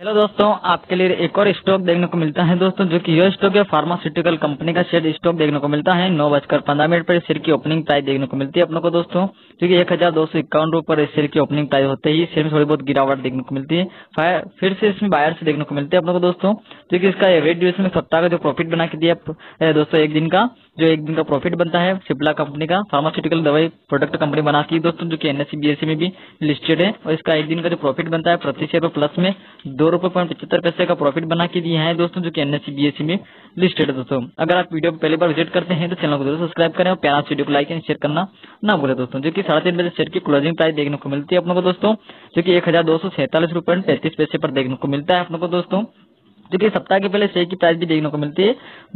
Hello दोस्तों, आपके लिए एक और स्टॉक देखने को मिलता है दोस्तों, जो कि यह स्टॉक है फार्मास्यूटिकल कंपनी का शेयर स्टॉक देखने को मिलता है। 9:15 पर शेयर की ओपनिंग प्राइस देखने को मिलती है अपने को दोस्तों, जो कि 1251 पर शेयर की ओपनिंग प्राइस होते ही शेयर में थोड़ी बहुत गिरावट देखने को मिलती है। फिर से इसमें बायर से देखने को मिलती है अपने को दोस्तों, जो कि इसका एवरेज ड्यूरेशन में 17 का जो प्रॉफिट बना के दिया दोस्तों, एक दिन का प्रॉफिट बनता है सिप्ला कंपनी का, फार्मास्यूटिकल दवाई प्रोडक्ट कंपनी बना के दोस्तों, जो कि NCSB में भी लिस्टेड है। और इसका एक दिन का जो प्रॉफिट बनता है प्रति शेयर पर प्लस में 2.75 रुपए का प्रॉफिट बना के दिया है दोस्तों, जो कि NCSB में लिस्टेड है दोस्तों। अगर आप वीडियो पहली बार विजिट करते हैं तो चैनल को जरूर सब्सक्राइब करें और प्यारा वीडियो को लाइक एंड शेयर करना ना भूलें दोस्तों। जो कि 3:30 बजे शेयर की क्लोजिंग प्राइस देखने को मिलती है अपने को दोस्तों, जो कि 1247.33 पर देखने को मिलता है अपने को दोस्तों, जो कि सप्ताह के पहले शेयर की प्राइस भी देखने को मिलती है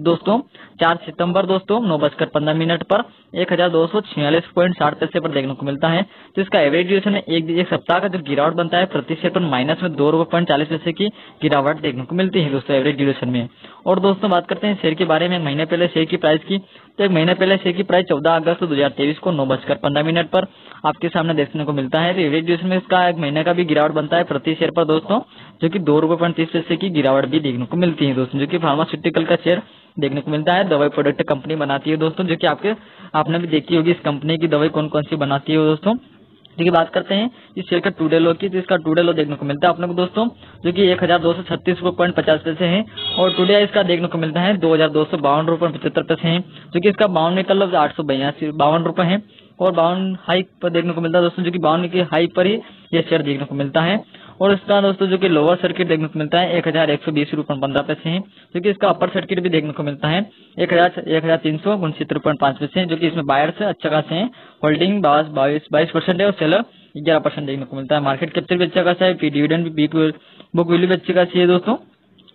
दोस्तों। 4 सितंबर दोस्तों 9:15 पर 1246.60 पर देखने को मिलता है। तो इसका एवरेज ड्यूरेशन है एक सप्ताह का जो गिरावट बनता है प्रति शेयर पर माइनस में 2.40 रुपए की गिरावट देखने को मिलती है दोस्तों, एवरेज ड्यूरेशन में। और दोस्तों बात करते हैं शेयर के बारे में महीने पहले शेयर की प्राइस की, तो एक महीने पहले शेयर की प्राइस 14 अगस्त 2023 को 9:15 पर आपके सामने देखने को मिलता है। तो एवरेज ड्यूरेशन में इसका एक महीने का भी गिरावट बनता है प्रति शेयर पर दोस्तों, जो कि 2.30 रुपए की गिरावट भी देखने को मिलती है दोस्तों, जो कि फार्मास्यूटिकल का शेयर देखने को मिलता है। दवाई प्रोडक्ट कंपनी बनाती है दोस्तों, जो कि आपने भी देखी होगी इस कंपनी की दवाई कौन कौन सी बनाती है दोस्तों। देखिए बात करते हैं इस शेयर का टुडे लो की, तो इसका टुडे लो देखने को मिलता है अपने को दोस्तों, जो कि 1236.50 रुपए है। और टुडे इसका देखने को मिलता है 2252.75 रुपए है, जो कि इसका बाउंड में कल 852 रुपए है। और 52 हाई पर देखने को मिलता है दोस्तों, जो कि 52 की हाई पर ही यह शेयर देखने को मिलता है। और इसका दोस्तों जो कि लोअर सर्किट देखने को मिलता है 1120.15 रुपए है, जो कि इसका अपर सर्किट भी देखने को मिलता है 1369.5 रुपए, जो कि इसमें बायर्स अच्छा खासा है, होल्डिंग 22% है और सेलर 11% देखने को मिलता है। मार्केट कैप्चर भी अच्छा खासा है, डिविडेंड भी, बुक वैल्यू भी अच्छी खासी है दोस्तों,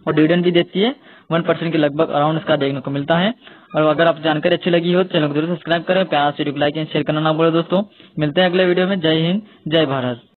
और डिविडेंड भी देती है 1% के लगभग अराउंड इसका देखने को मिलता है। और अगर आप जानकारी अच्छी लगी हो चैनल को जरूर सब्सक्राइब करें, प्यार से लाइक एंड शेयर करना ना भूलें दोस्तों। मिलते हैं अगले वीडियो में। जय हिंद, जय भारत।